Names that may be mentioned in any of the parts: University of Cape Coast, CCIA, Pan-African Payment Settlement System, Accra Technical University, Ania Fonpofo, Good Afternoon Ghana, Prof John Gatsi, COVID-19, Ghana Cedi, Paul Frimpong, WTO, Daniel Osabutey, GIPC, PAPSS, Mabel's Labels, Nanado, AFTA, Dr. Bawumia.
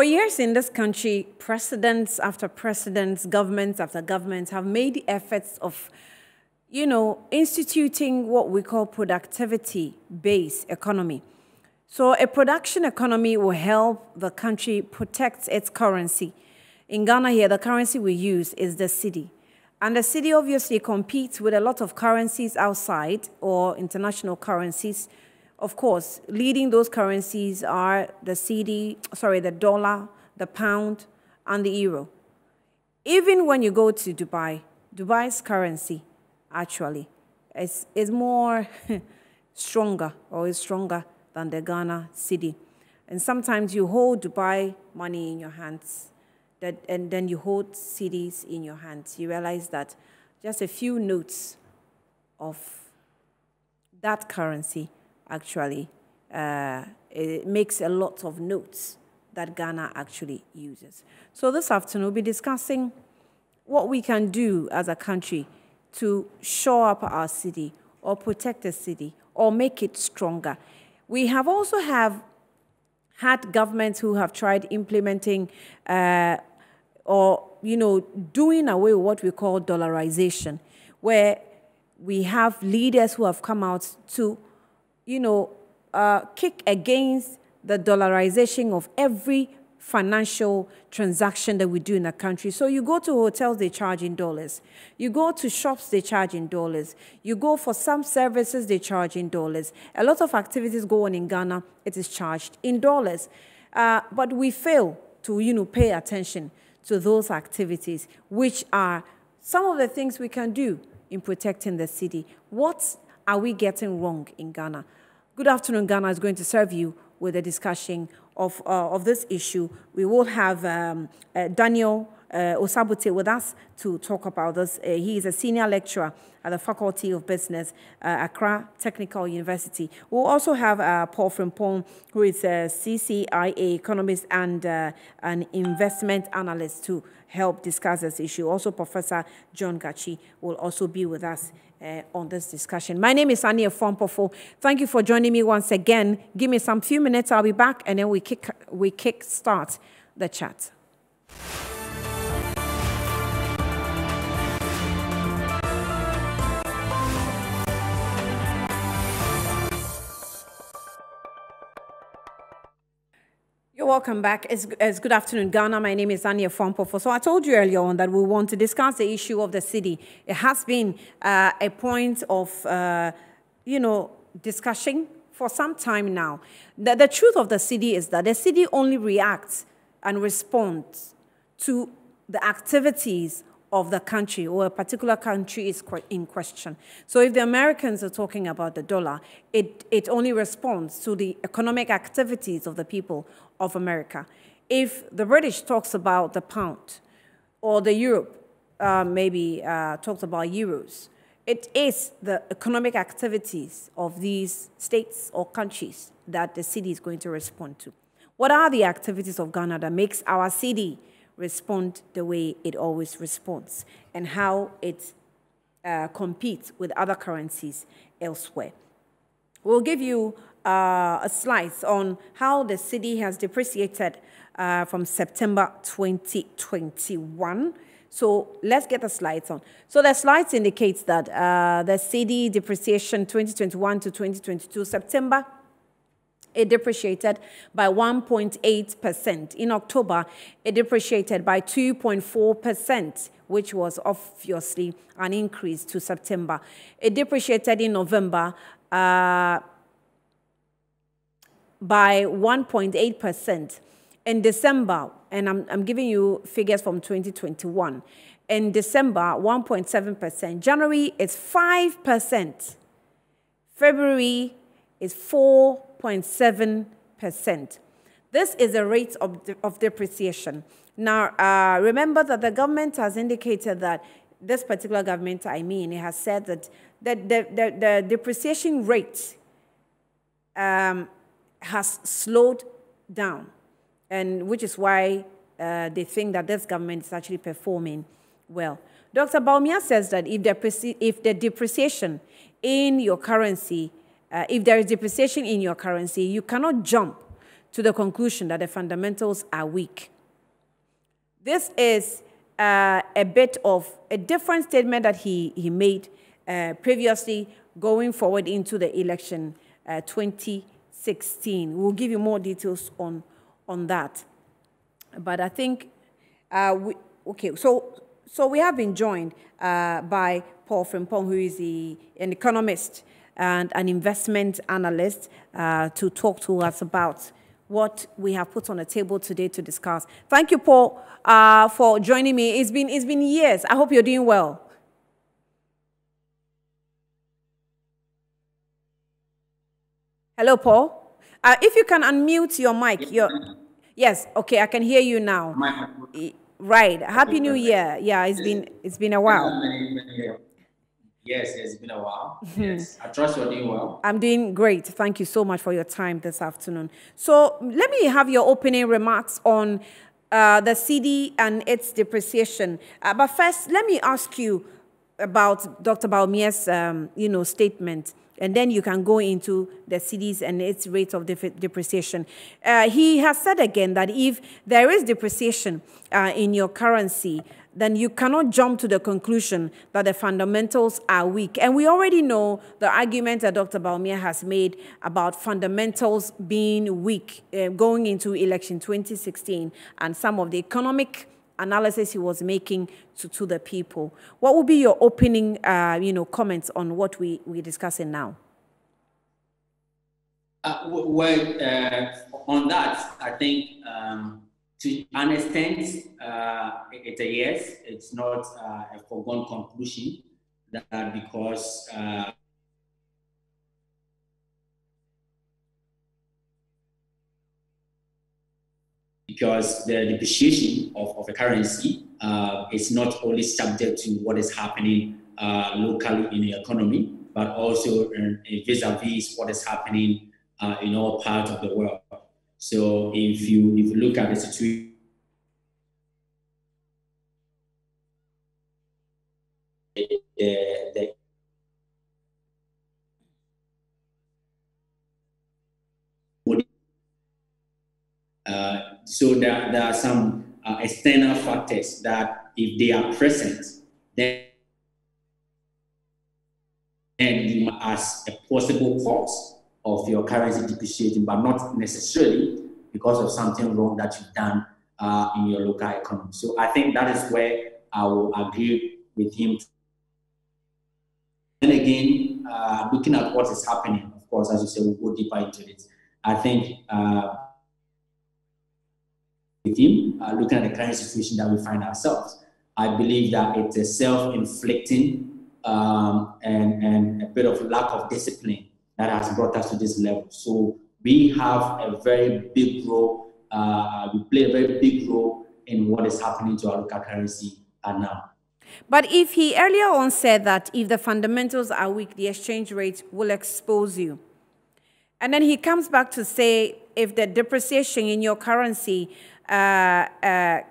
For years in this country, presidents after presidents, governments after governments have made the efforts of, you know, instituting what we call productivity-based economy. So a production economy will help the country protect its currency. In Ghana here, the currency we use is the cedi. And the cedi obviously competes with a lot of currencies outside, or international currencies. Of course, leading those currencies are the dollar, the pound, and the euro. Even when you go to Dubai, Dubai's currency actually is more stronger than the Ghana Cedi. And sometimes you hold Dubai money in your hands, and then you hold cedis in your hands. You realize that just a few notes of that currency actually, it makes a lot of notes that Ghana actually uses. So this afternoon, we'll be discussing what we can do as a country to shore up our cedi, or protect the cedi, or make it stronger. We have also had governments who have tried implementing doing away with what we call dollarization, where we have leaders who have come out to kick against the dollarization of every financial transaction that we do in a country. So you go to hotels, they charge in dollars. You go to shops, they charge in dollars. You go for some services, they charge in dollars. A lot of activities go on in Ghana, it is charged in dollars. But we fail to, pay attention to those activities, which are some of the things we can do in protecting the cedi. What are we getting wrong in Ghana? Good Afternoon Ghana is going to serve you with a discussion of this issue. We will have Daniel Osabutey with us to talk about this. He is a senior lecturer at the Faculty of Business, Accra Technical University. We'll also have Paul Frimpong, who is a CCIA economist and an investment analyst, to help discuss this issue. Also, Professor John Gatsi will also be with us on this discussion. My name is Ania Fonpofo. Thank you for joining me once again. Give me some few minutes, I'll be back, and then we kick start the chat. Welcome back. It's Good Afternoon Ghana. My name is Ania Fonpofo. So I told you earlier on that we want to discuss the issue of the cedi. It has been a point of, discussion for some time now. The truth of the cedi is that the cedi only reacts and responds to the activities of the country, or a particular country is in question. So if the Americans are talking about the dollar, it only responds to the economic activities of the people of America. If the British talks about the pound, or the Europe talks about euros, it is the economic activities of these states or countries that the cedi is going to respond to. What are the activities of Ghana that makes our cedi respond the way it always responds, and how it competes with other currencies elsewhere? We'll give you a slice on how the cedi has depreciated from September 2021. So let's get the slides on. So the slides indicates that the cedi depreciation 2021 to 2022 September, it depreciated by 1.8%. In October, it depreciated by 2.4%, which was obviously an increase to September. It depreciated in November by 1.8%. In December, and I'm giving you figures from 2021, in December, 1.7%. January is 5%. February is 4.7%. This is the rate of depreciation. Now, remember that the government has indicated that, this particular government, it has said that the depreciation rate has slowed down, and which is why they think that this government is actually performing well. Dr. Bawumia says that if there is depreciation in your currency, you cannot jump to the conclusion that the fundamentals are weak. This is a bit of a different statement that he made previously going forward into the election 2016. We'll give you more details on that. But I think, so we have been joined by Paul Frimpong, who is an economist and an investment analyst, to talk to us about what we have put on the table today to discuss. Thank you, Paul, for joining me. It's been years. I hope you're doing well. Hello, Paul. If you can unmute your mic. Yes, okay, I can hear you now. Right. Happy New Year. Yeah, it's been a while. Yes, it's been a while. Yes, I trust you're doing well. I'm doing great. Thank you so much for your time this afternoon. So let me have your opening remarks on the Cedi and its depreciation. But first, let me ask you about Dr. Bawumia's statement, and then you can go into the Cedi's and its rate of depreciation. He has said again that if there is depreciation in your currency, then you cannot jump to the conclusion that the fundamentals are weak. And we already know the argument that Dr. Bawumia has made about fundamentals being weak going into election 2016 and some of the economic analysis he was making to the people. What would be your opening comments on what we're discussing now? On that, I think to an extent, it's a yes. It's not a foregone conclusion that because the depreciation of a currency is not only subject to what is happening locally in the economy, but also vis-a-vis what is happening in all parts of the world. So if you look at the situation so there are some external factors that if they are present, then you as a possible cause of your currency depreciating, but not necessarily because of something wrong that you've done in your local economy. So I think that is where I will agree with him. And again, looking at what is happening, of course, as you say, we'll go deeper into it. I think with him, looking at the current situation that we find ourselves, I believe that it's a self-inflicting and a bit of lack of discipline that has brought us to this level. So we have a very big role, we play a very big role in what is happening to our local currency now. But if he earlier on said that if the fundamentals are weak, the exchange rate will expose you. And then he comes back to say, if the depreciation in your currency, if there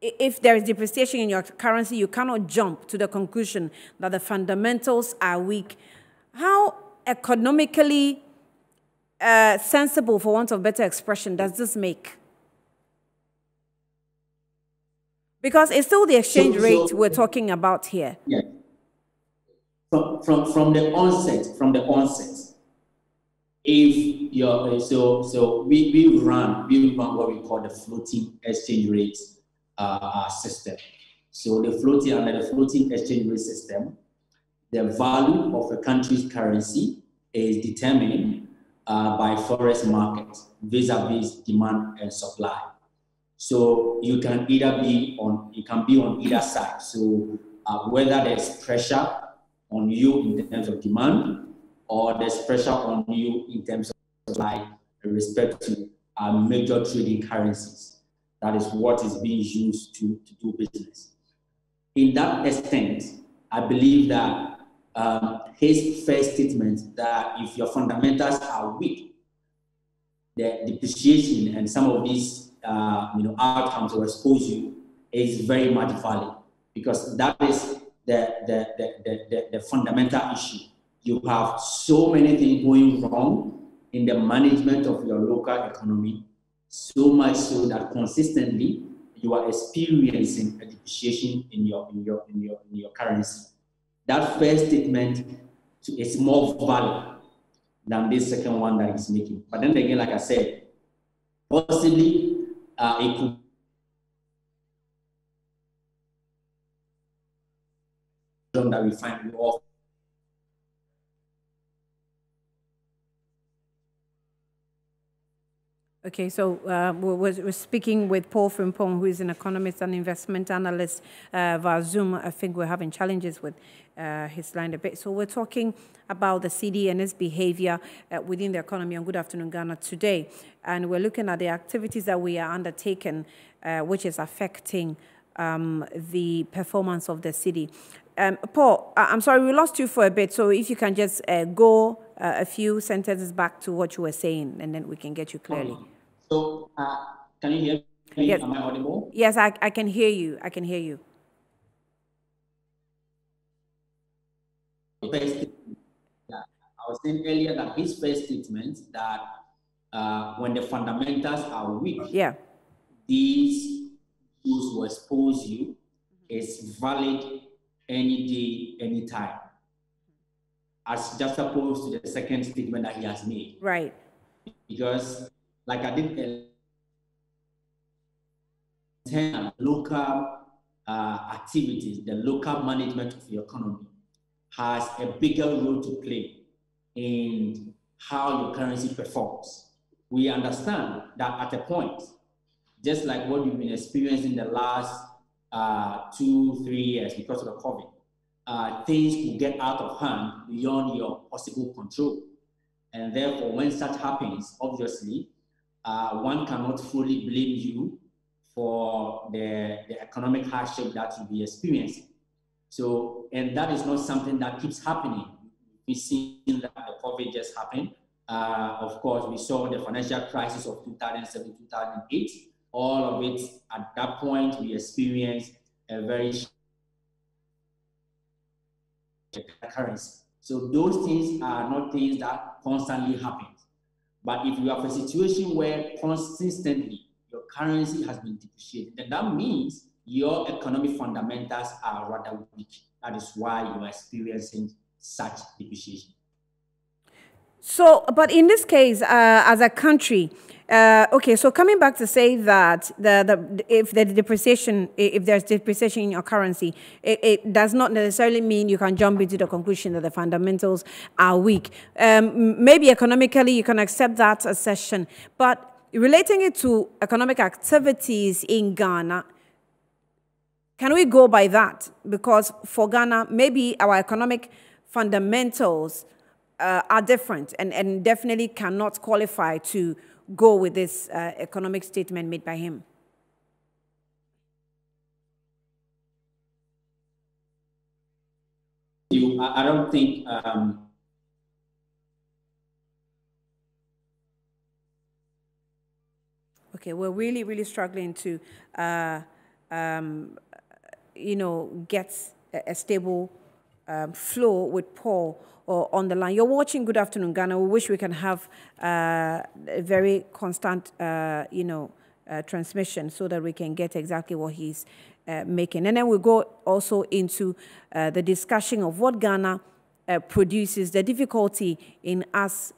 is depreciation in your currency, you cannot jump to the conclusion that the fundamentals are weak. How economically sensible, for want of better expression, does this make? Because it's still the exchange rate we're talking about here. Yeah. From the onset, if your we run what we call the floating exchange rate system. So under the floating exchange rate system, the value of a country's currency is determined by foreign markets vis-a-vis demand and supply. So you can be on either side. So whether there's pressure on you in terms of demand, or there's pressure on you in terms of supply, with respect to major trading currencies, that is what is being used to do business. In that extent, I believe that his first statement that if your fundamentals are weak, the depreciation and some of these outcomes will expose you is very much valid, because that is the fundamental issue. You have so many things going wrong in the management of your local economy, so much so that consistently you are experiencing a depreciation in your currency. That first statement is more valid than this second one that it's making. But then again, like I said, possibly it could that we find more okay, so we're speaking with Paul Frimpong, who is an economist and investment analyst via Zoom. I think we're having challenges with his line a bit. So we're talking about the Cedi and its behavior within the economy on Good Afternoon Ghana today. And we're looking at the activities that we are undertaking, which is affecting the performance of the Cedi. Paul, I'm sorry, we lost you for a bit. So if you can just go a few sentences back to what you were saying, and then we can get you clearly. So, can you hear me? Yes. Am I audible? Yes, I can hear you. I can hear you. I was saying earlier that his first statement that when the fundamentals are weak, yeah, these tools will expose you is valid any day, any time, as just opposed to the second statement that he has made. Right. Because, like I did, local activities, the local management of the economy has a bigger role to play in how your currency performs. We understand that at a point, just like what you've been experiencing the last 2-3 years because of the COVID, things could get out of hand beyond your possible control. And therefore, when such happens, obviously, one cannot fully blame you for the economic hardship that you'll be experiencing. So, and that is not something that keeps happening. We've seen that the COVID just happened. Of course, we saw the financial crisis of 2007, 2008. All of it, at that point, we experienced a very currency. So those things are not things that constantly happen. But if you have a situation where consistently your currency has been depreciated, then that means your economic fundamentals are rather weak. That is why you are experiencing such depreciation. So, but in this case, as a country, okay, so coming back to say that if there's depreciation in your currency, it does not necessarily mean you can jump into the conclusion that the fundamentals are weak. Maybe economically you can accept that assertion, but relating it to economic activities in Ghana, can we go by that? Because for Ghana, maybe our economic fundamentals are different and definitely cannot qualify to go with this economic statement made by him. I don't think okay, we're really, really struggling to you know, get a stable flow with Paul or on the line. You're watching Good Afternoon Ghana. We wish we can have a very constant, you know, transmission so that we can get exactly what he's making. And then we'll go also into the discussion of what Ghana produces, the difficulty in us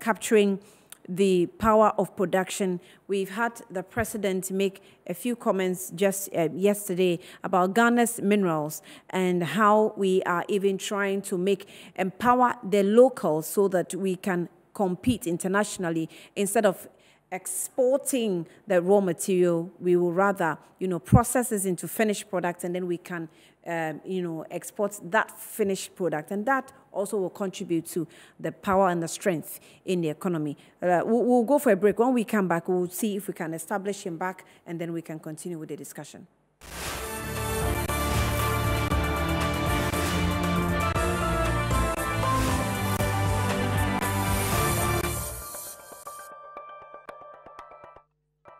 capturing the power of production. We've had the president make a few comments just yesterday about Ghana's minerals and how we are even trying to empower the locals so that we can compete internationally. Instead of exporting the raw material, we will rather, you know, process this into finished products, and then we can you know, export that finished product, and that also will contribute to the power and the strength in the economy. We'll go for a break. When we come back, we'll see if we can establish him back, and then we can continue with the discussion.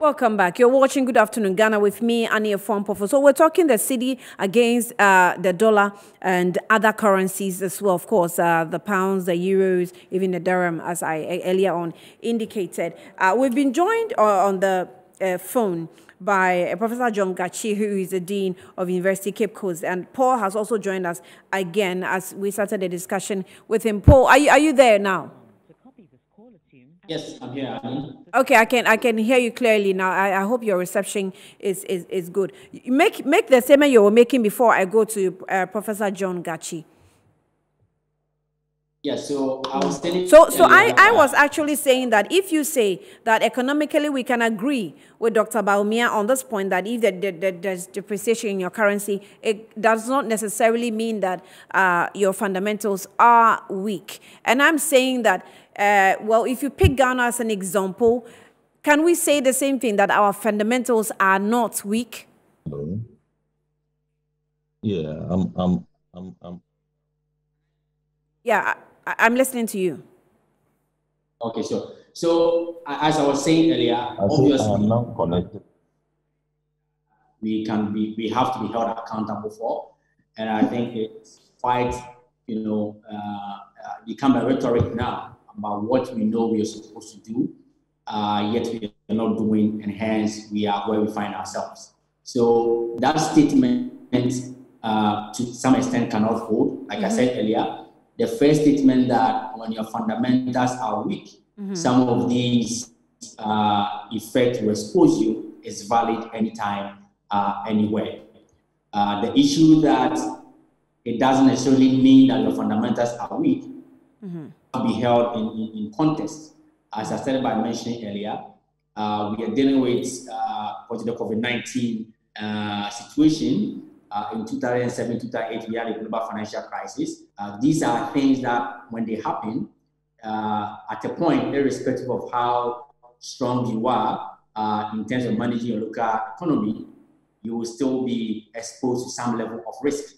Welcome back. You're watching Good Afternoon Ghana with me, Ania Fonpofo. So we're talking the cedi against the dollar and other currencies as well, of course, the pounds, the euros, even the dirham, as I earlier on indicated. We've been joined on the phone by Professor John Gatsi, who is the Dean of University of Cape Coast. And Paul has also joined us again as we started the discussion with him. Paul, are you there now? Yes, I'm here. Okay, I can hear you clearly now. I hope your reception is good. Make the statement you were making before I go to Professor John Gatsi. Yeah, so I was telling I was actually saying that if you say that economically we can agree with Dr. Bawumia on this point, that if there's depreciation in your currency, it does not necessarily mean that your fundamentals are weak. And I'm saying that, well, if you pick Ghana as an example, can we say the same thing, that our fundamentals are not weak? Yeah, yeah. I'm listening to you. Okay, sure. So, as I was saying earlier, obviously, we have to be held accountable for, and I think it's quite, become a rhetoric now about what we know we are supposed to do, yet we are not doing, and hence we are where we find ourselves. So that statement, to some extent, cannot hold. Like I said earlier. The first statement that when your fundamentals are weak, some of these effects will expose you is valid anytime, anywhere. The issue that it doesn't necessarily mean that your fundamentals are weak can be held in context. As I started by mentioning earlier, we are dealing with the COVID-19 situation. In 2007, 2008, we had a global financial crisis. These are things that, when they happen, at a point, irrespective of how strong you are in terms of managing your local economy, you will still be exposed to some level of risk,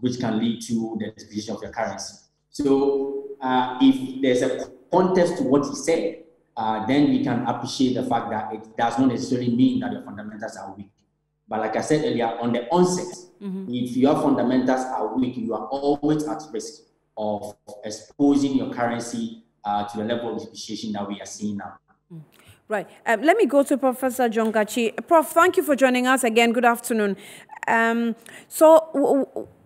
which can lead to the depreciation of your currency. So if there's a context to what he said, then we can appreciate the fact that it does not necessarily mean that your fundamentals are weak. But like I said earlier, on the onset, if your fundamentals are weak, you are always at risk of exposing your currency to the level of depreciation that we are seeing now. Right. Let me go to Professor John Gatsi. Prof, thank you for joining us again. Good afternoon.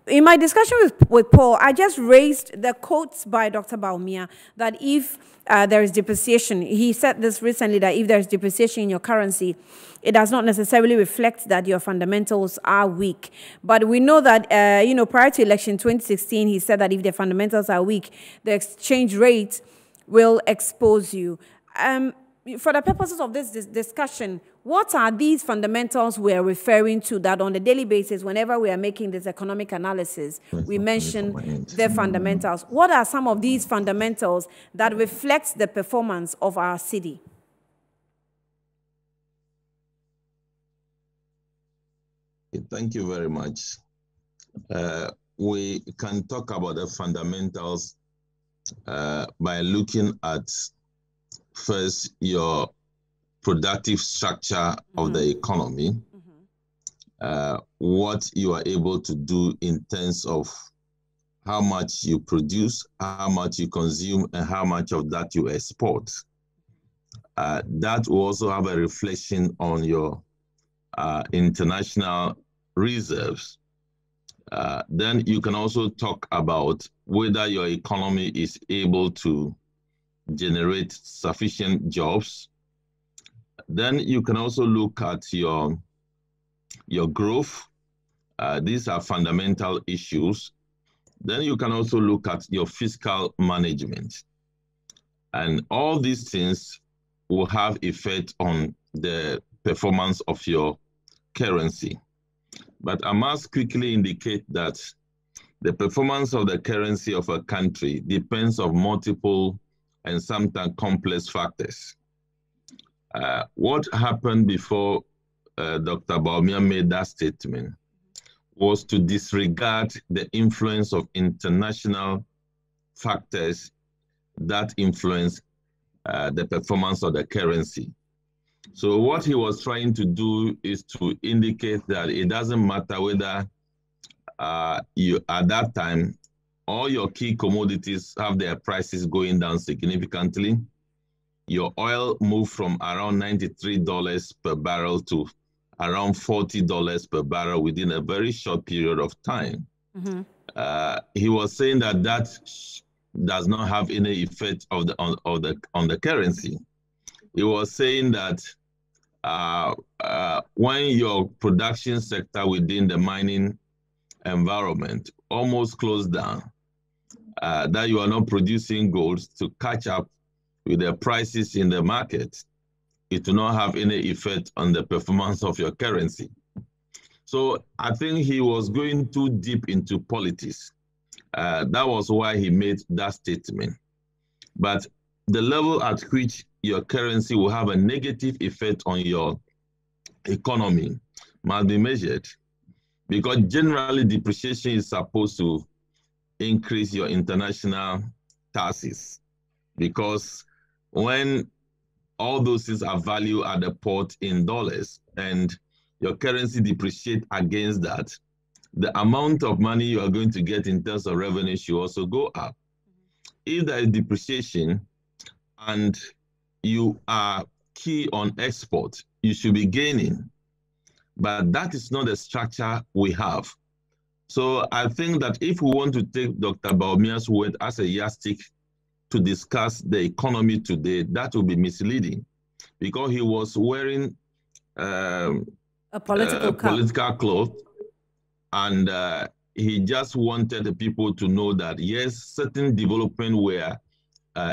In my discussion with Paul, I just raised the quotes by Dr. Bawumia that if there is depreciation, he said this recently, that if there is depreciation in your currency, it does not necessarily reflect that your fundamentals are weak. But we know that, prior to election 2016, he said that if the fundamentals are weak, the exchange rate will expose you. For the purposes of this discussion, what are these fundamentals we are referring to, that on a daily basis, whenever we are making this economic analysis, we mention their fundamentals? What are some of these fundamentals that reflect the performance of our city? Thank you very much. We can talk about the fundamentals by looking at first, your productive structure of the economy, what you are able to do in terms of how much you produce, how much you consume, and how much of that you export. That will also have a reflection on your international reserves. Then you can also talk about whether your economy is able to generate sufficient jobs. Then you can also look at your growth. These are fundamental issues. Then you can also look at your fiscal management. And all these things will have effect on the performance of your currency. But I must quickly indicate that the performance of the currency of a country depends on multiple and sometimes complex factors. What happened before Dr. Bawumia made that statement was to disregard the influence of international factors that influence the performance of the currency. So what he was trying to do is to indicate that it doesn't matter whether you at that time, all your key commodities have their prices going down significantly. Your oil moved from around $93 per barrel to around $40 per barrel within a very short period of time. Mm-hmm. He was saying that does not have any effect of the currency. He was saying that when your production sector within the mining environment almost closed down, that you are not producing gold to catch up with the prices in the market, it will not have any effect on the performance of your currency. So I think he was going too deep into politics. That was why he made that statement. But the level at which your currency will have a negative effect on your economy must be measured, because generally depreciation is supposed to increase your international taxes, because when all those things are valued at the port in dollars and your currency depreciates against that, the amount of money you are going to get in terms of revenue should also go up. If there is depreciation and you are key on export, you should be gaining. But that is not the structure we have. So I think that if we want to take Dr. Bawumia's word as a yardstick to discuss the economy today, that will be misleading, because he was wearing a political cloth, and he just wanted the people to know that, yes, certain developments were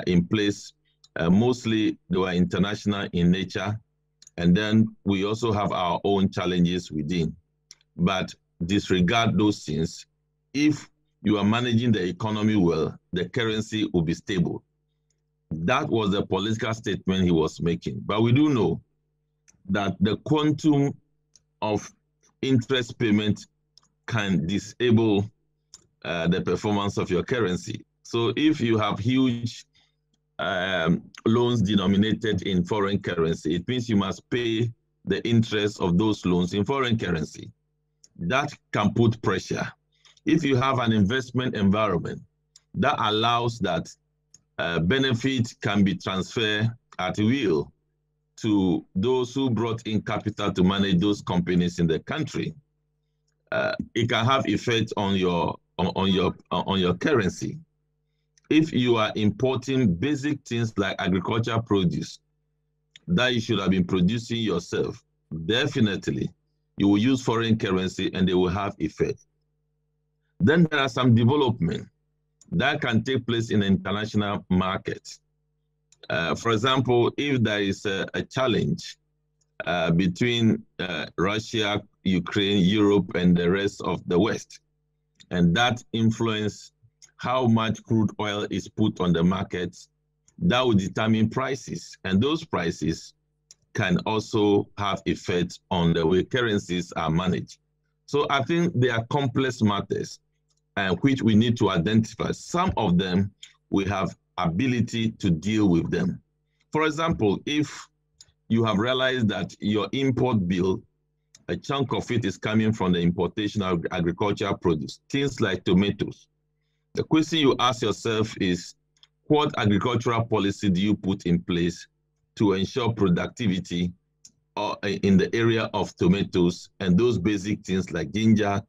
in place. Mostly they were international in nature, and then we also have our own challenges within. But disregard those things. If you are managing the economy well, the currency will be stable. That was the political statement he was making. But we do know that the quantum of interest payment can disable the performance of your currency. So if you have huge loans denominated in foreign currency, it means you must pay the interest of those loans in foreign currency. That can put pressure. If you have an investment environment that allows that benefit can be transferred at will to those who brought in capital to manage those companies in the country, it can have effect on your currency. If you are importing basic things like agricultural produce that you should have been producing yourself, definitely you will use foreign currency and they will have effect. Then there are some development that can take place in the international market. For example, if there is a challenge between Russia, Ukraine, Europe, and the rest of the West, and that influence how much crude oil is put on the market, that will determine prices. And those prices can also have effect on the way currencies are managed. So I think they are complex matters which we need to identify. Some of them, we have ability to deal with them. For example, if you have realized that your import bill, a chunk of it is coming from the importation of agricultural produce, things like tomatoes, the question you ask yourself is, what agricultural policy do you put in place to ensure productivity in the area of tomatoes and those basic things like ginger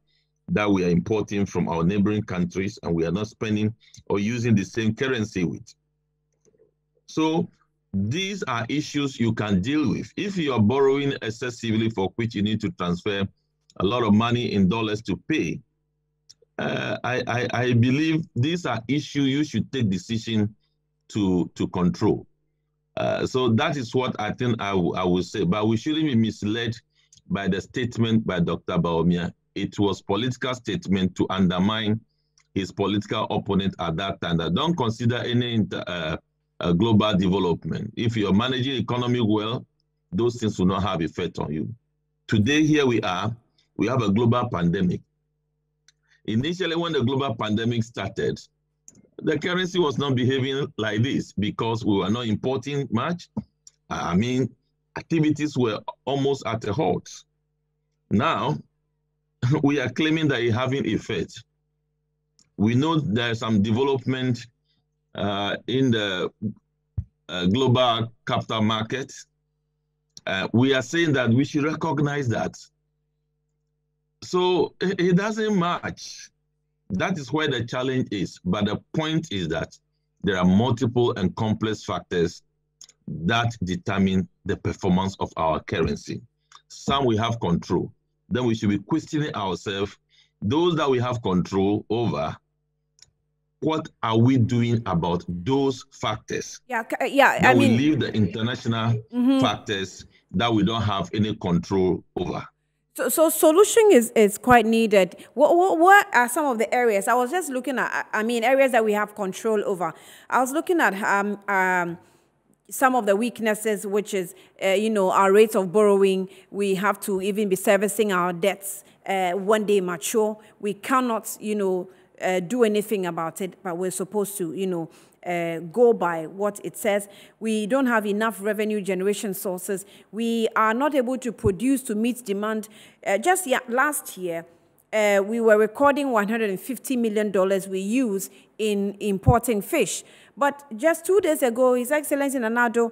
that we are importing from our neighboring countries and we are not spending or using the same currency with? So these are issues you can deal with. If you are borrowing excessively, for which you need to transfer a lot of money in dollars to pay, I believe these are issues you should take decision to control. So that is what I think I will say. But we shouldn't be misled by the statement by Dr. Bawumia. It was political statement to undermine his political opponent at that time. That don't consider any global development. If you're managing economy well, those things will not have effect on you. Today, here we are. We have a global pandemic. Initially, when the global pandemic started, the currency was not behaving like this because we were not importing much. I mean, activities were almost at a halt. Now, we are claiming that it's having effect. We know there's some development in the global capital market. We are saying that we should recognize that. So it doesn't match. That is where the challenge is. But the point is that there are multiple and complex factors that determine the performance of our currency. Some we have control. Then we should be questioning ourselves, those that we have control over, what are we doing about those factors? Yeah. Then we leave the international factors that we don't have any control over. So solution is quite needed. What are some of the areas? I was just looking at, areas that we have control over. I was looking at some of the weaknesses, which is, our rates of borrowing. We have to even be servicing our debts when they mature. We cannot, do anything about it, but we're supposed to, go by what it says. We don't have enough revenue generation sources. We are not able to produce to meet demand. Just last year, we were recording $150 million we use in importing fish. But just 2 days ago, His Excellency Nanado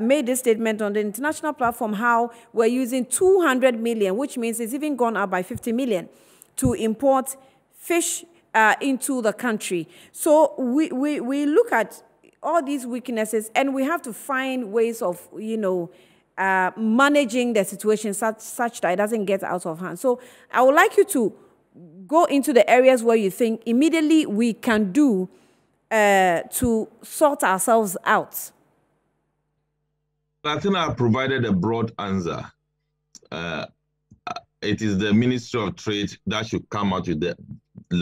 made this statement on the international platform how we're using $200 million, which means it's even gone up by $50 million, to import fish into the country. So we look at all these weaknesses and we have to find ways of, managing the situation such that it doesn't get out of hand. So I would like you to go into the areas where you think immediately we can do to sort ourselves out. I think I provided a broad answer. It is the Ministry of Trade that should come out with the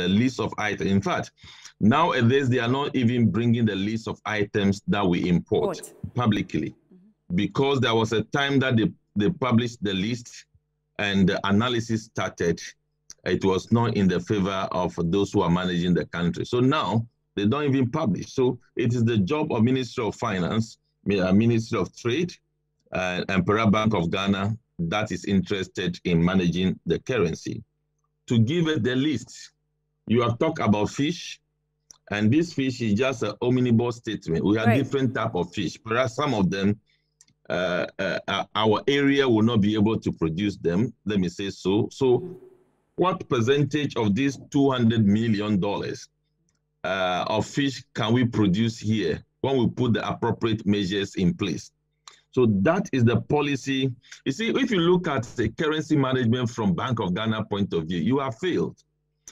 list of items. In fact, nowadays, they are not even bringing the list of items that we import publicly, because there was a time that they published the list and the analysis started. It was not in the favor of those who are managing the country. So now they don't even publish. So it is the job of Ministry of Finance, Ministry of Trade, and Imperial Bank of Ghana that is interested in managing the currency to give it the list. You have talked about fish, and this fish is just an omnibus statement. We have different type of fish. Perhaps some of them, our area will not be able to produce them. Let me say so. So what percentage of this $200 million of fish can we produce here when we put the appropriate measures in place? So that is the policy. You see, if you look at the currency management from Bank of Ghana point of view, you have failed.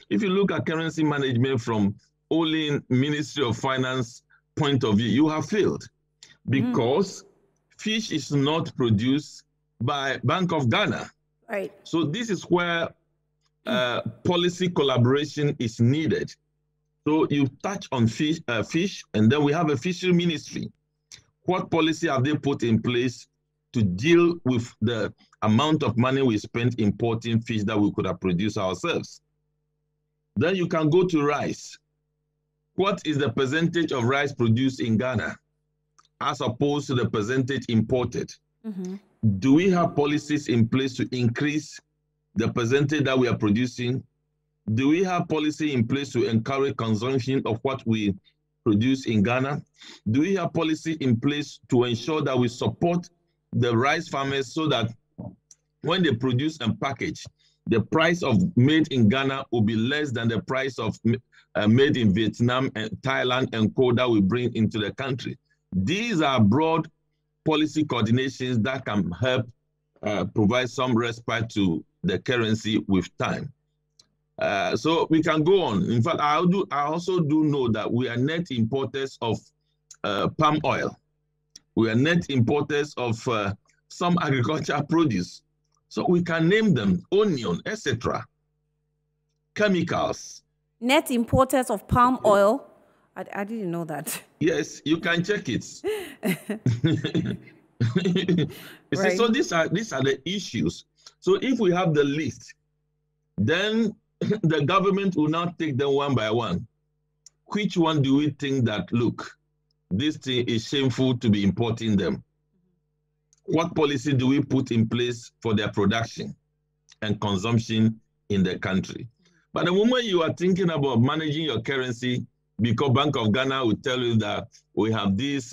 If you look at currency management from only Ministry of Finance point of view, you have failed, because fish is not produced by Bank of Ghana. Right. So this is where policy collaboration is needed. So you touch on fish, and then we have a fishery ministry. What policy have they put in place to deal with the amount of money we spent importing fish that we could have produced ourselves? Then you can go to rice. What is the percentage of rice produced in Ghana as opposed to the percentage imported? Do we have policies in place to increase the percentage that we are producing? Do we have policy in place to encourage consumption of what we produce in Ghana? Do we have policy in place to ensure that we support the rice farmers so that when they produce and package, the price of made in Ghana will be less than the price of made in Vietnam and Thailand and Co. that we bring into the country? These are broad policy coordinations that can help provide some respite to the currency with time. So we can go on. In fact, I also do know that we are net importers of palm oil. We are net importers of some agricultural produce. So we can name them, onion, etc. Chemicals. Net importers of palm oil? I didn't know that. Yes, you can check it. See, so these are the issues. So if we have the list, then the government will now take them one by one. Which one do we think that, look, this thing is shameful to be importing them? What policy do we put in place for their production and consumption in the country? But the moment you are thinking about managing your currency, because Bank of Ghana will tell you that we have this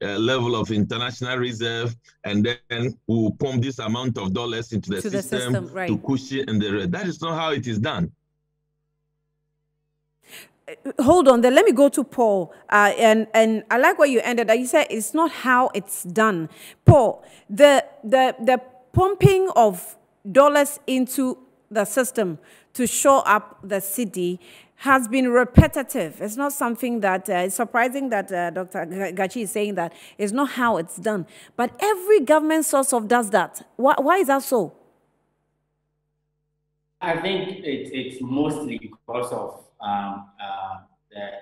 level of international reserve, and then we will pump this amount of dollars into the system right, to cushion and the rest. That is not how it is done. Hold on there. Let me go to Paul. And I like where you ended. You said it's not how it's done. Paul, the pumping of dollars into the system to shore up the city has been repetitive. It's not something that, it's surprising that Dr. Gatsi is saying that it's not how it's done. But every government source of does that. Why is that so? I think it's mostly because of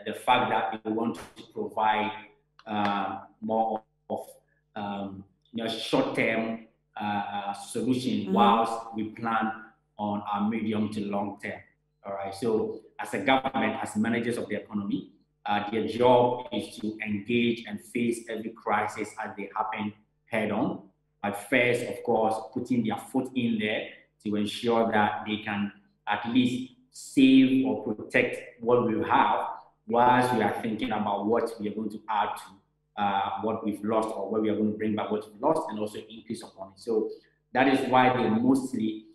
the fact that we want to provide more of short-term solution, mm-hmm, whilst we plan on our medium to long term. All right, so as a government, as managers of the economy, their job is to engage and face every crisis as they happen head on. But first, of course, putting their foot in there to ensure that they can at least save or protect what we have, whilst we are thinking about what we are going to add to what we've lost, or what we are going to bring back what we've lost, and also increase upon it. So that is why they mostly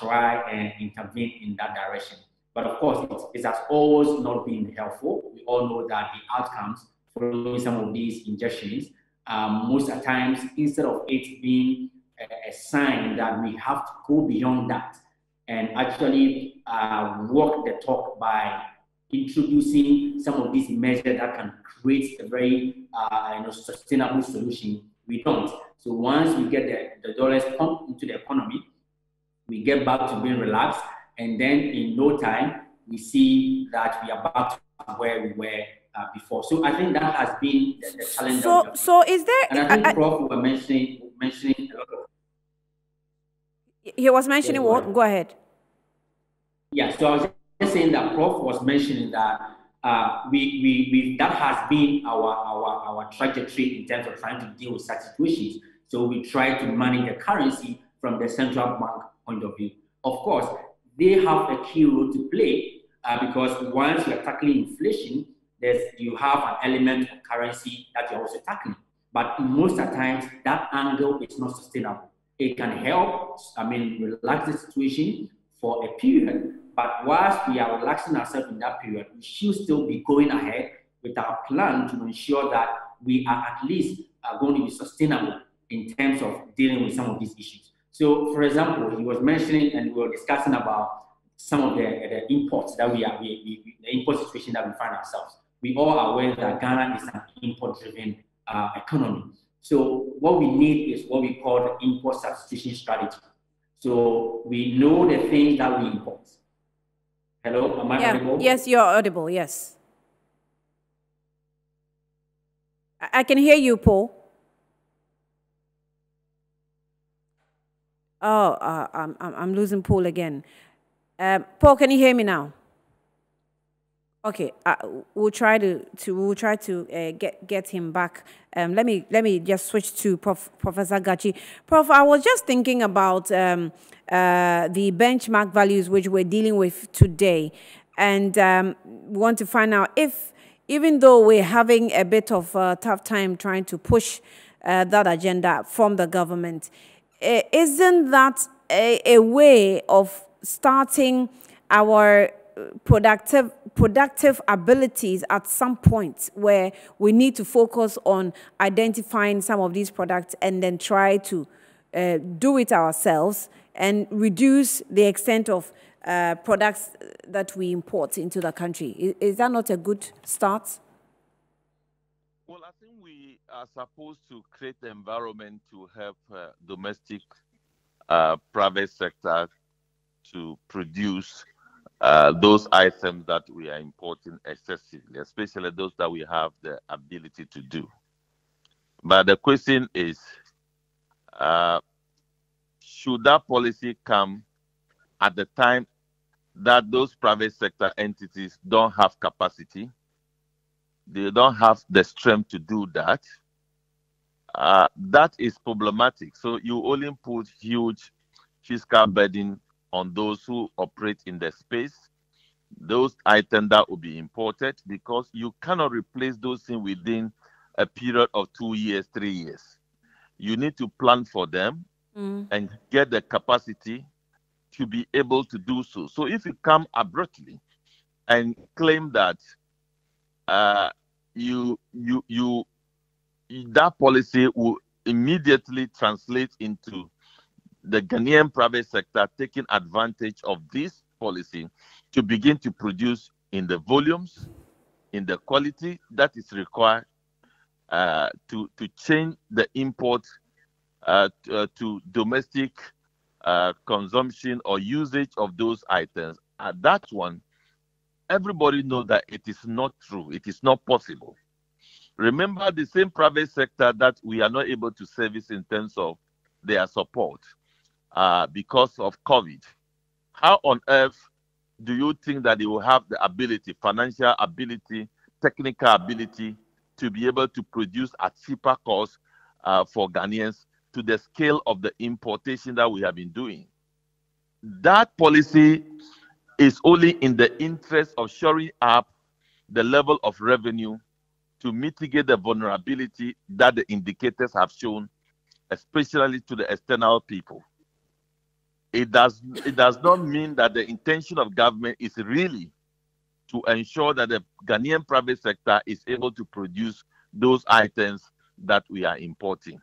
try and intervene in that direction. But of course, it has always not been helpful. We all know that the outcomes following some of these injections, most of the times, instead of it being a sign that we have to go beyond that and actually walk the talk by introducing some of these measures that can create a very sustainable solution, we don't. So once we get the dollars pumped into the economy, we get back to being relaxed, and then in no time, we see that we are back to where we were before. So I think that has been the challenge. So is there... And I think Prof was mentioning a lot of... He was mentioning what? Go ahead. Yeah, so I was just saying that Prof was mentioning that that has been our trajectory in terms of trying to deal with such situations. So we try to manage the currency from the central bank point of view. Of course, they have a key role to play because once you're tackling inflation, you have an element of currency that you're also tackling. But most of the times, that angle is not sustainable. It can help, relax the situation for a period, but whilst we are relaxing ourselves in that period, we should still be going ahead with our plan to ensure that we are at least going to be sustainable in terms of dealing with some of these issues. So, for example, he was mentioning and we were discussing about some of the imports that the import situation that we find ourselves. We all are aware that Ghana is an import-driven economy. So what we need is what we call the import substitution strategy. So we know the things that we import. Hello, am I audible? Yes, you're audible, yes. I can hear you, Paul. Oh, I'm losing Paul again. Paul, can you hear me now? Okay, we'll try to get him back. Let me just switch to Professor Gatsi. Prof, I was just thinking about the benchmark values which we're dealing with today, and we want to find out if, even though we're having a bit of a tough time trying to push that agenda from the government, isn't that a way of starting our productive abilities at some point where we need to focus on identifying some of these products and then try to do it ourselves and reduce the extent of products that we import into the country? Is that not a good start? Well, I think we are supposed to create the environment to help domestic private sector to produce those items that we are importing excessively, especially those that we have the ability to do. But the question is, should that policy come at the time that those private sector entities don't have capacity, they don't have the strength to do that, that is problematic. So you only put huge fiscal burden on those who operate in the space. Those items that will be imported, because you cannot replace those things within a period of 2 years, 3 years. You need to plan for them and get the capacity to be able to do so. So if you come abruptly and claim that that policy will immediately translate into the Ghanaian private sector taking advantage of this policy to begin to produce in the volumes, in the quality that is required to change the import to domestic consumption or usage of those items. At that one, everybody knows that it is not true. It is not possible. Remember the same private sector that we are not able to service in terms of their support because of COVID. How on earth do you think that they will have the ability, financial ability, technical ability to be able to produce at cheaper cost for Ghanaians to the scale of the importation that we have been doing? That policy is only in the interest of shoring up the level of revenue to mitigate the vulnerability that the indicators have shown, especially to the external people. It does not mean that the intention of government is really to ensure that the Ghanaian private sector is able to produce those items that we are importing.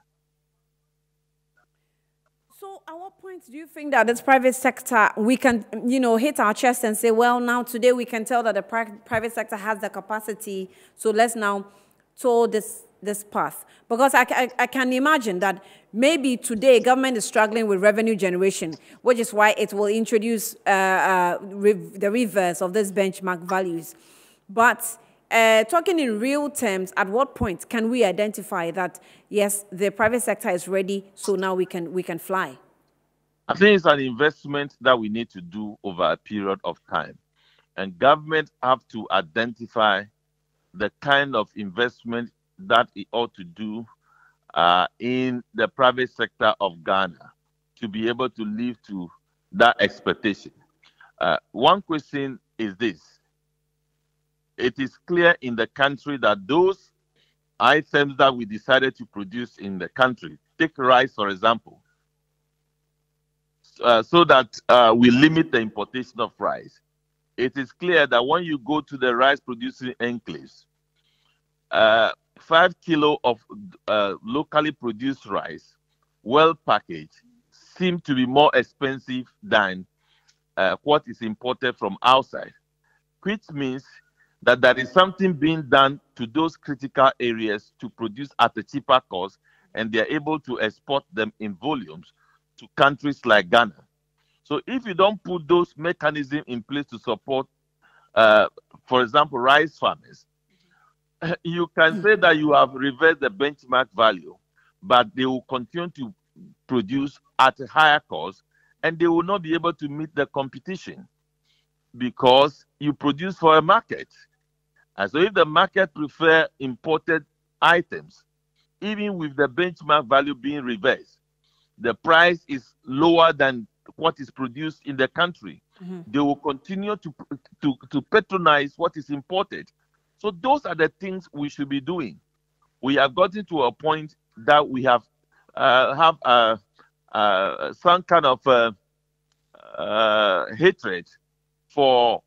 So at what point do you think that this private sector, we can, you know, hit our chest and say, well, now today we can tell that the private sector has the capacity, so let's now tow this path? Because I can imagine that maybe today government is struggling with revenue generation, which is why it will introduce the reverse of these benchmark values. But talking in real terms, at what point can we identify that, yes, the private sector is ready, so now we can fly? I think it's an investment that we need to do over a period of time. And government have to identify the kind of investment that it ought to do in the private sector of Ghana to be able to live to that expectation. One question is this. It is clear in the country that those items that we decided to produce in the country, take rice, for example, so that we limit the importation of rice. It is clear that when you go to the rice-producing enclaves, 5 kilo of locally produced rice, well packaged, seem to be more expensive than what is imported from outside, which means that there is something being done to those critical areas to produce at a cheaper cost, and they are able to export them in volumes to countries like Ghana. So if you don't put those mechanisms in place to support, for example, rice farmers, you can say that you have reversed the benchmark value, but they will continue to produce at a higher cost, and they will not be able to meet the competition because you produce for a market. And so if the market prefers imported items, even with the benchmark value being reversed, the price is lower than what is produced in the country. They will continue to patronize what is imported. So those are the things we should be doing. We have gotten to a point that we have some kind of hatred for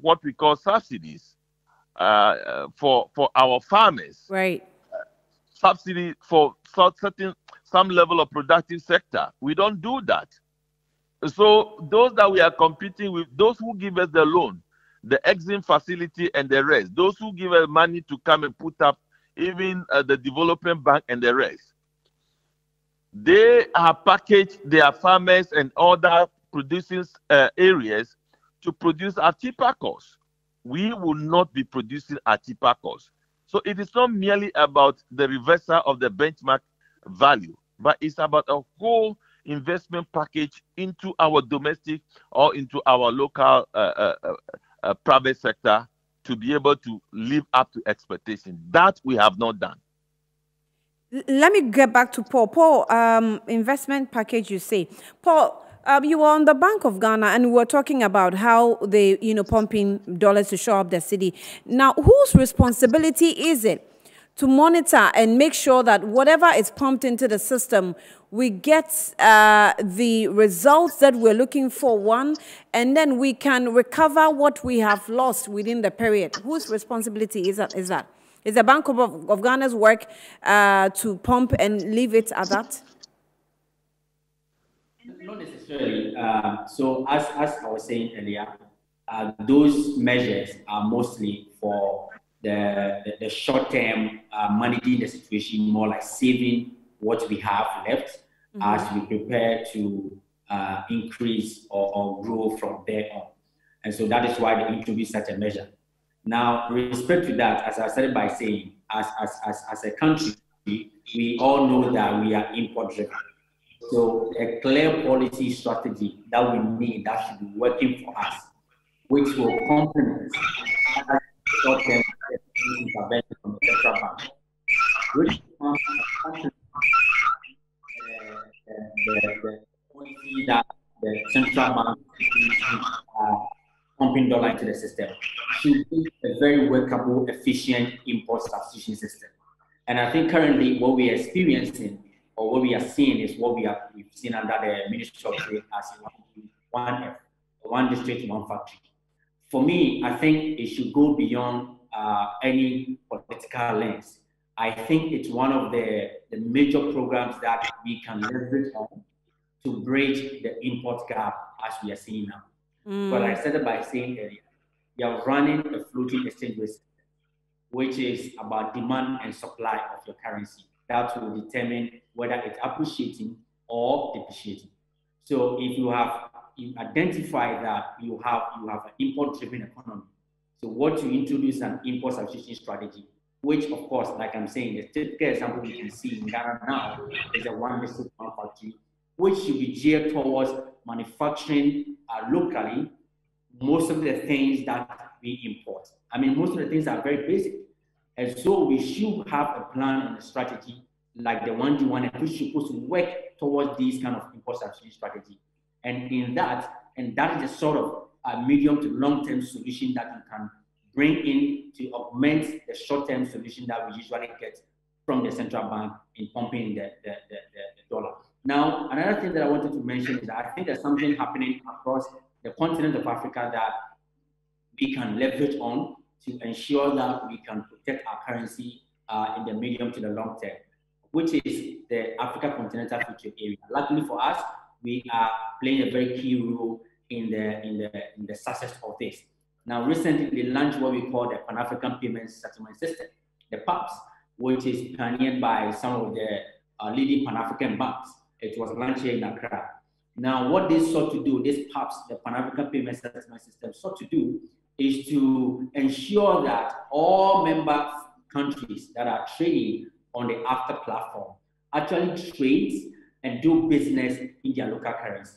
what we call subsidies for our farmers, right? Subsidy for some level of productive sector. We don't do that. So those that we are competing with, those who give us the loan, the Exim facility and the rest, those who give us money to come and put up even the development bank and the rest, they have packaged their farmers and other producing areas to produce at cheaper cost. We will not be producing at cheaper cost. So it is not merely about the reversal of the benchmark value, but it's about a whole investment package into our domestic or into our local private sector to be able to live up to expectation. That we have not done. Let me get back to Paul. Paul, investment package, you say. Paul, you were on the Bank of Ghana and we were talking about how they, pumping dollars to shore up the city. Now, whose responsibility is it to monitor and make sure that whatever is pumped into the system, we get the results that we're looking for, one, and then we can recover what we have lost within the period? Whose responsibility is that? Is the Bank of Ghana's work to pump and leave it at that? Not necessarily. So as I was saying earlier, those measures are mostly for the short-term managing the situation, more like saving what we have left, mm-hmm, as we prepare to increase or grow from there on. And so that is why they introduced such a measure. Now, with respect to that, as I started by saying, as a country, we all know that we are import-driven. So a clear policy strategy that we need, that should be working for us, which will complement short-term intervention from the central bank, which the policy that the central bank pumping dollar into the system should be a very workable, efficient import substitution system. And I think currently what we are experiencing or what we are seeing is what we've seen under the Ministry of Trade as one district, one factory. For me, I think it should go beyond any political lens. I think it's one of the major programs that we can leverage on to bridge the import gap as we are seeing now. Mm. But I started by saying earlier, we are running a floating exchange rate system, which is about demand and supply of your currency. That will determine whether it's appreciating or depreciating. So if you have identified that you have an import-driven economy, so what you introduce an import substitution strategy, which of course, like I'm saying, the typical example we can see in Ghana now is a one district one factory, which should be geared towards manufacturing locally most of the things that we import. I mean, most of the things are very basic. And so we should have a plan and a strategy like the one you want, and we should work towards these kind of import substitution strategy. And in that, and that is the sort of a medium to long-term solution that you can bring in to augment the short-term solution that we usually get from the central bank in pumping the dollar. Now, another thing that I wanted to mention is that I think there's something happening across the continent of Africa that we can leverage on to ensure that we can protect our currency in the medium to the long term, which is the Africa Continental Future Area. Luckily for us, we are playing a very key role in the success of this. Now, recently, we launched what we call the Pan-African Payment Settlement System, the PAPSS, which is pioneered by some of the leading Pan-African banks. It was launched here in Accra. Now, what this sought to do, this PAPSS, the Pan-African Payment Settlement System, sought to do is to ensure that all member countries that are trading on the AFTA platform actually trade and do business in their local currency.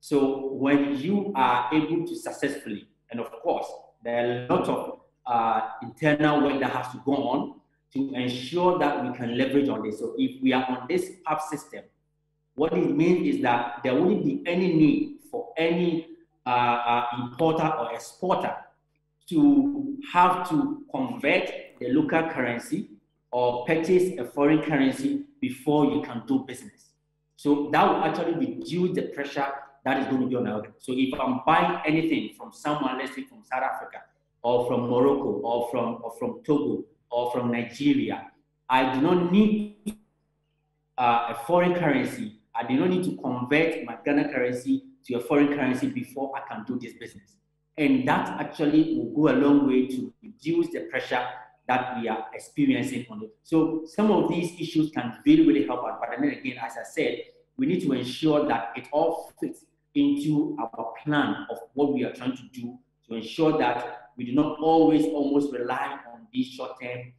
So when you are able to successfully, and of course, there are a lot of internal work that has to go on to ensure that we can leverage on this. So if we are on this app system, what it means is that there wouldn't be any need for any importer or exporter to have to convert the local currency or purchase a foreign currency before you can do business. So that will actually reduce the pressure that is going to be on our. So if I'm buying anything from someone, let's say from South Africa or from Morocco or from Togo or from Nigeria, I do not need a foreign currency. I do not need to convert my Ghana currency to a foreign currency before I can do this business. And that actually will go a long way to reduce the pressure that we are experiencing on it. So some of these issues can really, really help us. But then again, as I said, we need to ensure that it all fits into our plan of what we are trying to do to ensure that we do not always almost rely on these short-term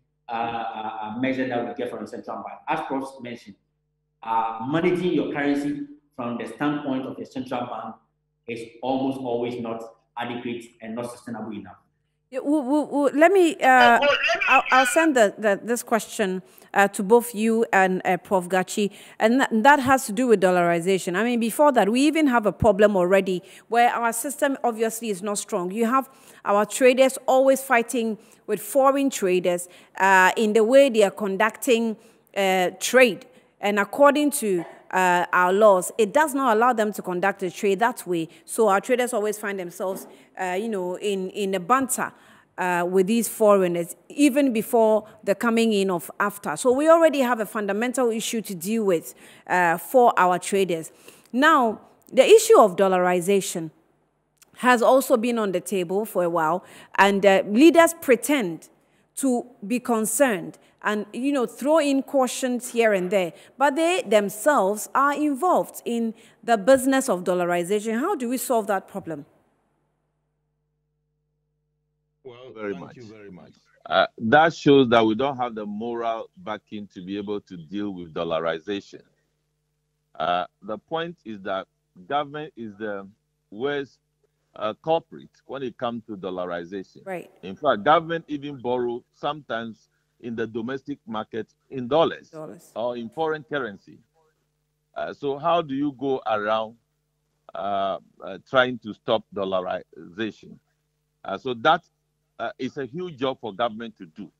measures that we get from the central bank. As Prof mentioned, managing your currency from the standpoint of the central bank is almost always not adequate and not sustainable enough. Let me, I'll send this question to both you and Prof Gatsi, and that has to do with dollarization. I mean, before that, we even have a problem already where our system obviously is not strong. You have our traders always fighting with foreign traders in the way they are conducting trade, and according to our laws, it does not allow them to conduct a trade that way. So our traders always find themselves, you know, in a banter with these foreigners, even before the coming in of AFTA. So we already have a fundamental issue to deal with for our traders. Now, the issue of dollarization has also been on the table for a while, and leaders pretend to be concerned and, you know, throw in cautions here and there. But they themselves are involved in the business of dollarization. How do we solve that problem? Well, thank you very much. That shows that we don't have the moral backing to be able to deal with dollarization. The point is that government is the worst culprit when it comes to dollarization. Right. In fact, government even borrow sometimes in the domestic market in dollars or in foreign currency. So how do you go around trying to stop dollarization? So that is a huge job for government to do.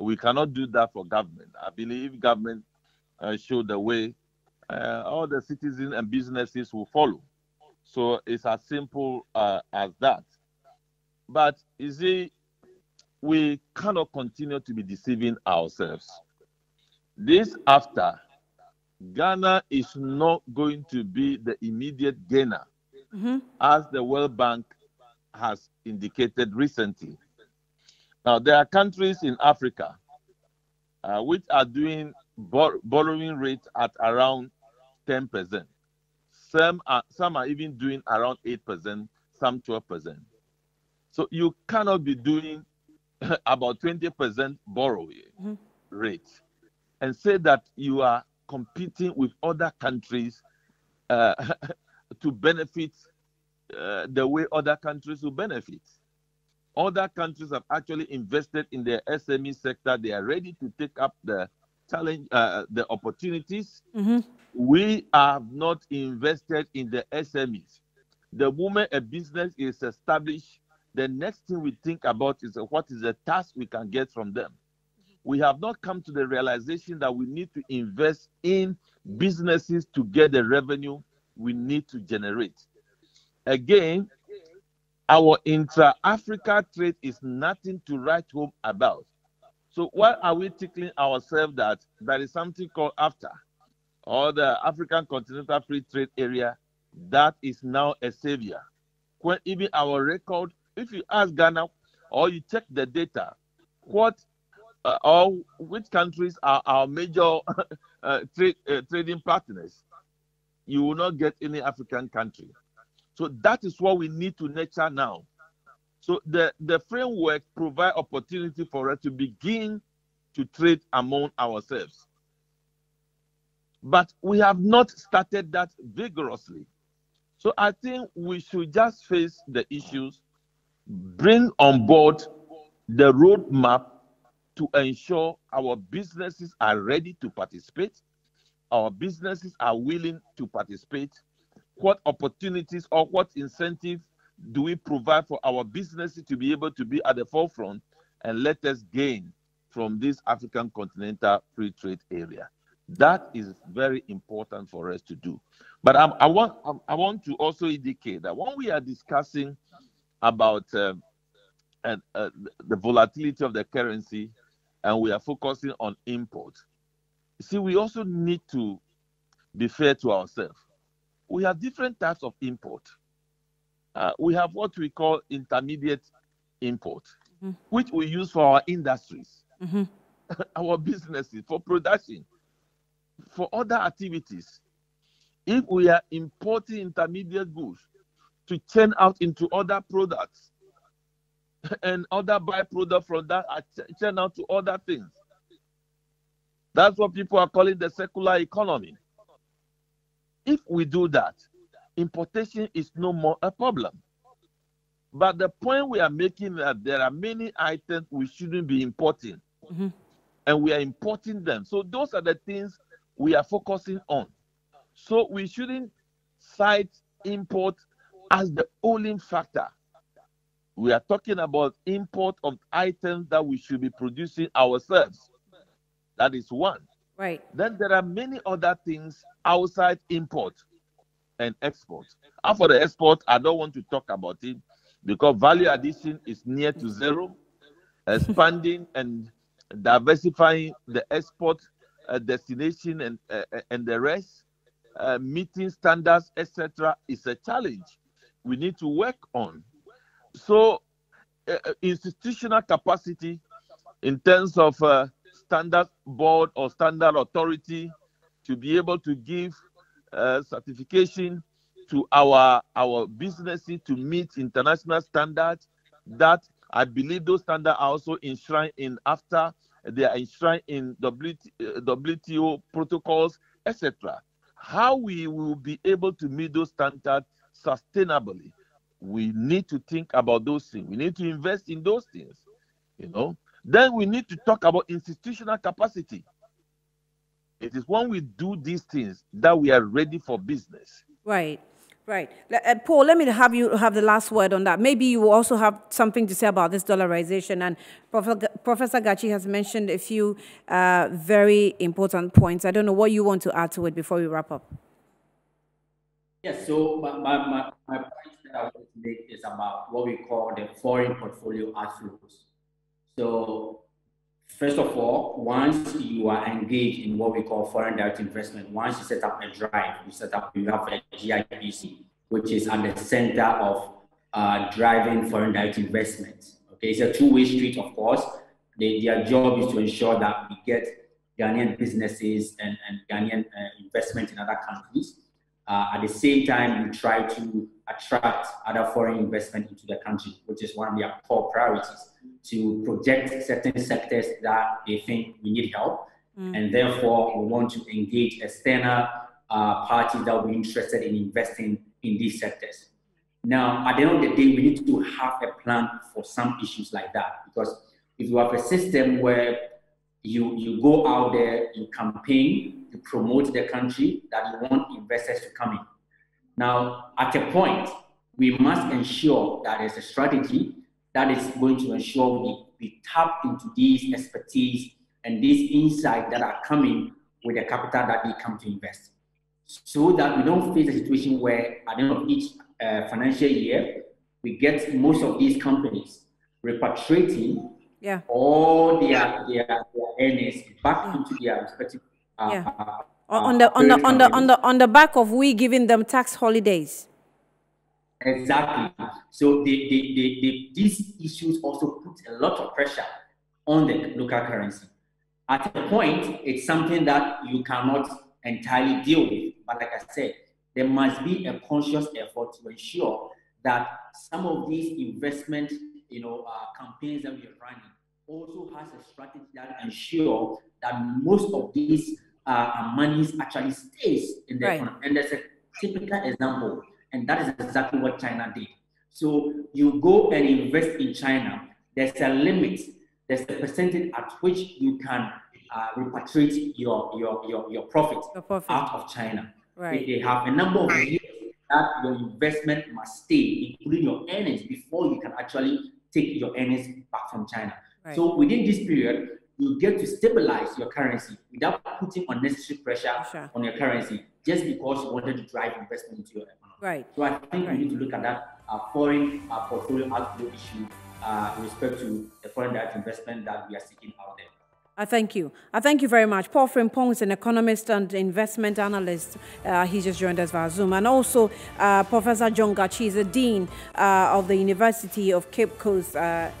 We cannot do that for government. I believe government show the way, all the citizens and businesses will follow. So it's as simple as that. But you see, we cannot continue to be deceiving ourselves. This after, Ghana is not going to be the immediate gainer, as the World Bank has indicated recently. Now, there are countries in Africa which are doing borrowing rates at around 10%. Some are even doing around 8%, some 12%. So you cannot be doing about 20% borrowing rate and say that you are competing with other countries to benefit the way other countries will benefit. Other countries have actually invested in their SME sector. They are ready to take up the challenge, the opportunities. We have not invested in the SMEs. The moment a business is established, the next thing we think about is what is the task we can get from them. We have not come to the realization that we need to invest in businesses to get the revenue we need to generate. Again, our intra-Africa trade is nothing to write home about. So why are we tickling ourselves that there is something called AFTA, or the African Continental Free Trade Area, that is now a savior? When even our record, if you ask Ghana or you check the data, what or which countries are our major trading partners, you will not get any African country. So that is what we need to nurture now. So the framework provides opportunity for us to begin to trade among ourselves. But we have not started that vigorously. So I think we should just face the issues, bring on board the roadmap to ensure our businesses are ready to participate, our businesses are willing to participate. What opportunities or what incentives do we provide for our businesses to be able to be at the forefront, and let us gain from this African Continental Free Trade Area? That is very important for us to do. But I want to also indicate that when we are discussing about the volatility of the currency, and we are focusing on import, see, we also need to be fair to ourselves. We have different types of import. We have what we call intermediate import, which we use for our industries, our businesses, for production, for other activities. If we are importing intermediate goods to churn out into other products, and other byproducts from that are churned out to other things, that's what people are calling the circular economy. If we do that, importation is no more a problem. But the point we are making is that there are many items we shouldn't be importing. Mm-hmm. And we are importing them. So those are the things we are focusing on. So we shouldn't cite import as the only factor. We are talking about import of items that we should be producing ourselves. That is one. Right. Then there are many other things outside import and export. And for the export, I don't want to talk about it because value addition is near to zero. Expanding and diversifying the export destination and the rest, meeting standards, etc. is a challenge we need to work on. So institutional capacity in terms of standard board or standard authority to be able to give certification to our businesses to meet international standards, that I believe those standards are also enshrined in AFTA, they are enshrined in WTO protocols, etc. How we will be able to meet those standards sustainably, we need to think about those things. We need to invest in those things, you know. Then we need to talk about institutional capacity. It is when we do these things that we are ready for business. Right, right. Paul, let me have you have the last word on that. Maybe you will also have something to say about this dollarization. And Professor Gatsi has mentioned a few very important points. I don't know what you want to add to it before we wrap up. Yes, so my point that I want to make is about what we call the foreign portfolio outflows. So first of all, once you are engaged in what we call foreign direct investment, once you set up a drive, you have a GIPC, which is at the center of driving foreign direct investment. Okay, it's a two-way street, of course. Their job is to ensure that we get Ghanaian businesses and Ghanaian investment in other countries. At the same time, we try to attract other foreign investment into the country, which is one of their core priorities, to project certain sectors that they think we need help. Mm. And therefore, we want to engage external parties that will be interested in investing in these sectors. Now, at the end of the day, we need to have a plan for some issues like that, because if you have a system where you go out there, you campaign, you promote the country that you want investors to come in. Now, at a point, we must ensure that there's a strategy that is going to ensure we tap into these expertise and these insights that are coming with the capital that they come to invest, so that we don't face a situation where at the end of each financial year, we get most of these companies repatriating all their earnings back into their respective on the back of we giving them tax holidays. Exactly. So these issues also put a lot of pressure on the local currency. At a point, it's something that you cannot entirely deal with. But like I said, there must be a conscious effort to ensure that some of these investment, you know, campaigns that we are running also has a strategy that ensures that most of these monies actually stays in the economy. And that's a typical example, and that is exactly what China did. So you go and invest in China, there's a limit, there's a percentage at which you can repatriate your profit out of China. Right. They have a number of years that your investment must stay, including your earnings, before you can actually take your earnings back from China. Right. So within this period, you get to stabilize your currency without putting unnecessary pressure on your currency just because you wanted to drive investment into your economy. Right. So I think we need to look at that foreign portfolio outflow issue with respect to the foreign direct investment that we are seeking out there. I thank you. I thank you very much. Paul Frimpong is an economist and investment analyst. He just joined us via Zoom. And also, Professor John Gatsi is a dean of the University of Cape Coast, and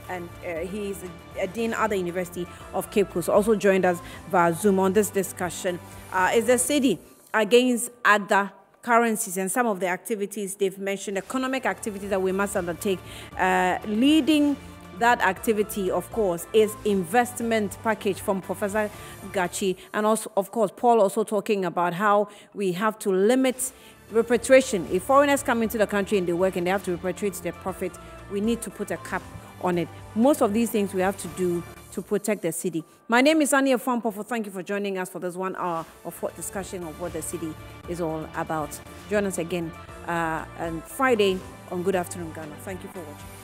he is a dean at the University of Cape Coast, also joined us via Zoom on this discussion. Is the city against other currencies and some of the activities they've mentioned, economic activities that we must undertake, leading that activity, of course, is investment package from Professor Gatsi. And also, of course, Paul also talking about how we have to limit Repatriation. If foreigners come into the country and they work and they have to repatriate their profit, we need to put a cap on it. Most of these things we have to do to protect the city. My name is Ania Fonpofo. Thank you for joining us for this 1 hour of discussion of what the city is all about. Join us again on Friday on Good Afternoon Ghana. Thank you for watching.